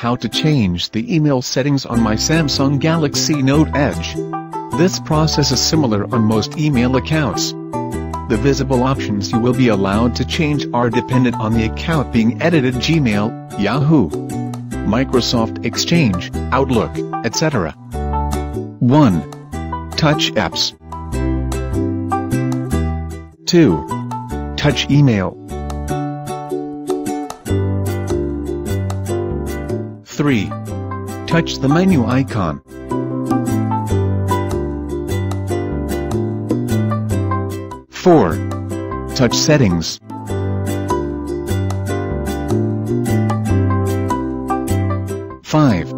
How to change the email settings on my Samsung Galaxy Note Edge. This process is similar on most email accounts. The visible options you will be allowed to change are dependent on the account being edited: Gmail, Yahoo, Microsoft Exchange, Outlook, etc. 1. Touch Apps. 2. Touch Email. 3. Touch the menu icon. 4. Touch Settings. 5.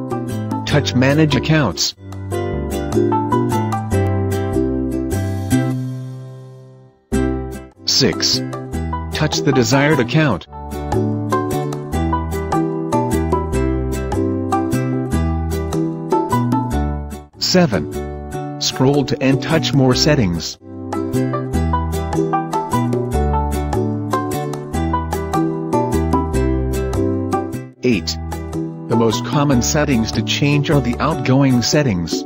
Touch Manage Accounts. 6. Touch the desired account. 7. Scroll to and touch More Settings. 8. The most common settings to change are the outgoing settings.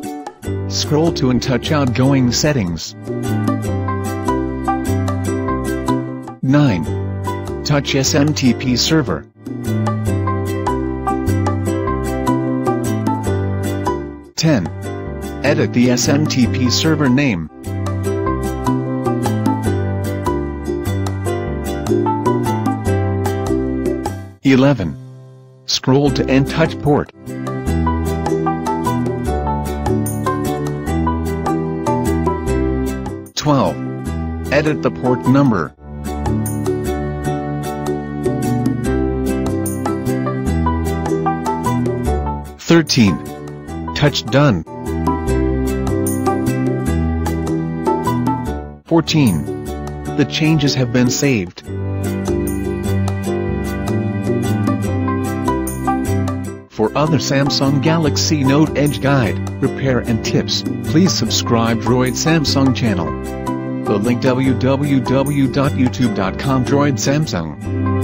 Scroll to and touch Outgoing Settings. 9. Touch SMTP Server. 10. Edit the SMTP server name. 11. Scroll to and touch Port. 12. Edit the port number. 13. Touch Done. 14. The changes have been saved. For other Samsung Galaxy Note Edge guide, repair and tips, please subscribe Droid Samsung channel. The link: www.youtube.com/droidsamsung.